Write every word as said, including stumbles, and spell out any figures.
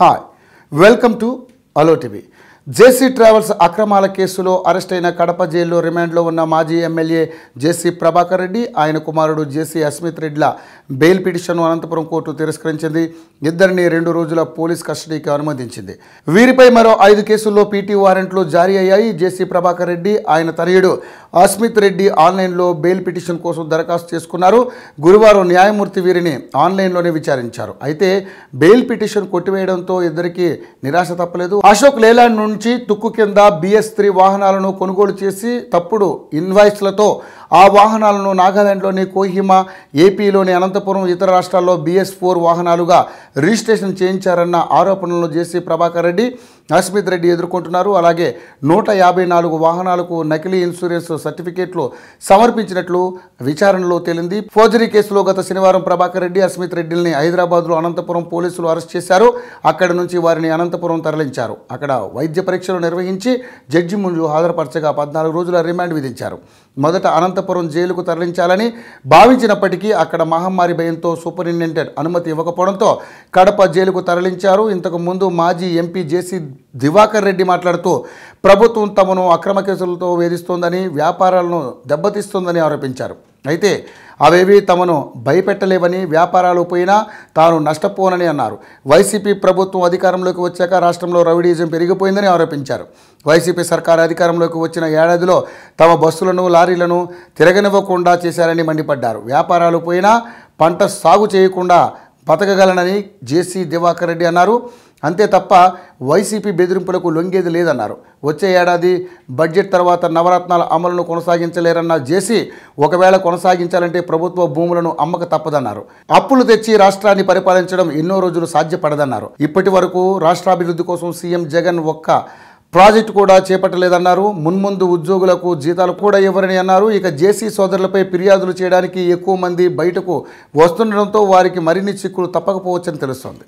Hi welcome to అలో TV JC travels అక్రమాల కేసులో అరెస్ట్ అయిన కడప జైల్లో రిమాండ్లో ఉన్న మాజీ ఎమ్మెల్యే జేసీ ప్రభాకర్ రెడ్డి ఆయన కుమారుడు జేసీ అస్మిత్ రెడ్డిల బెయిల్ పిటిషన్ను అనంతపురం కోర్టు తిరస్కరించింది. ఇద్దరిని రెండు రోజుల పోలీస్ కస్టడీకి అనుమతించింది. వీరిపై మరో ఐదు కేసుల్లో పీటీ వారెంట్లు జారీ అయ్యాయి. జేసీ ప్రభాకర్ రెడ్డి ఆయన తనయుడు అస్మిత్ రెడ్డి ఆన్లైన్లో బెయిల్ పిటిషన్ కోసం దరఖాస్తు చేసుకున్నారు. గురువారం న్యాయమూర్తి వీరిని ఆన్లైన్లోనే విచారించారు. అయితే బెయిల్ పిటిషన్ కొట్టివేయడంతో ఇద్దరికి నిరాశ తప్పలేదు. అశోక్ లేలాండ్ నుండి తుక్కు కింద బిఎస్ త్రీ వాహనాలను కొనుగోలు చేసి తప్పుడు ఇన్వాయిస్లతో ఆ వాహనాలను నాగాలాండ్లోని కోహిమా, ఏపీలోని అనంతపురం, ఇతర రాష్ట్రాల్లో బిఎస్ ఫోర్ వాహనాలుగా రిజిస్ట్రేషన్ చేయించారన్న ఆరోపణలను జేసీ ప్రభాకర్ రెడ్డి, అస్మిత్ రెడ్డి ఎదుర్కొంటున్నారు. అలాగే నూట యాభై నాలుగు వాహనాలకు నకిలీ ఇన్సూరెన్స్ సర్టిఫికేట్లు సమర్పించినట్లు విచారణలో తేలింది. ఫోర్జరీ కేసులో గత శనివారం ప్రభాకర్ రెడ్డి, అస్మిత్ రెడ్డిని హైదరాబాద్లో అనంతపురం పోలీసులు అరెస్ట్ చేశారు. అక్కడి నుంచి వారిని అనంతపురం తరలించారు. అక్కడ వైద్య పరీక్షలు నిర్వహించి జడ్జి ముందు హాజరుపరచగా పద్నాలుగు రోజుల రిమాండ్ విధించారు. మొదట అనంతపురం జైలుకు తరలించాలని భావించినప్పటికీ అక్కడ మహమ్మారి భయంతో సూపరింటెండెంట్ అనుమతి ఇవ్వకపోవడంతో కడప జైలుకు తరలించారు. ఇంతకు ముందు మాజీ ఎంపీ జేసీ దివాకర్ రెడ్డి మాట్లాడుతూ ప్రభుత్వం తమను అక్రమ కేసులతో వేధిస్తోందని, వ్యాపారాలను దెబ్బతీస్తోందని ఆరోపించారు. అయితే అవేవి తమను భయపెట్టలేవని, వ్యాపారాలు పోయినా తాను నష్టపోనని అన్నారు. వైసీపీ ప్రభుత్వం అధికారంలోకి వచ్చాక రాష్ట్రంలో రౌడీయిజం పెరిగిపోయిందని ఆరోపించారు. వైసీపీ సర్కారు అధికారంలోకి వచ్చిన ఏడాదిలో తమ బస్సులను, లారీలను తిరగనివ్వకుండా చేశారని మండిపడ్డారు. వ్యాపారాలు పోయినా పంట సాగు చేయకుండా బతకగలనని జేసీ దివాకర్ రెడ్డి అన్నారు. అంతే తప్ప వైసీపీ బెదిరింపులకు లొంగేది లేదన్నారు. వచ్చే ఏడాది బడ్జెట్ తర్వాత నవరత్నాల అమలును కొనసాగించలేరన్న జేసీ ఒకవేళ కొనసాగించాలంటే ప్రభుత్వ భూములను అమ్మక తప్పదన్నారు. అప్పులు తెచ్చి రాష్ట్రాన్ని పరిపాలించడం ఎన్నో రోజులు సాధ్యపడదన్నారు. ఇప్పటి వరకు రాష్ట్రాభివృద్ధి కోసం సీఎం జగన్ ఒక్క ప్రాజెక్టు కూడా చేపట్టలేదన్నారు. మున్ముందు ఉద్యోగులకు జీతాలు కూడా ఇవ్వరని అన్నారు. ఇక జేసీ సోదరులపై ఫిర్యాదులు చేయడానికి ఎక్కువ మంది బయటకు వస్తుండడంతో వారికి మరిన్ని చిక్కులు తప్పకపోవచ్చని తెలుస్తోంది.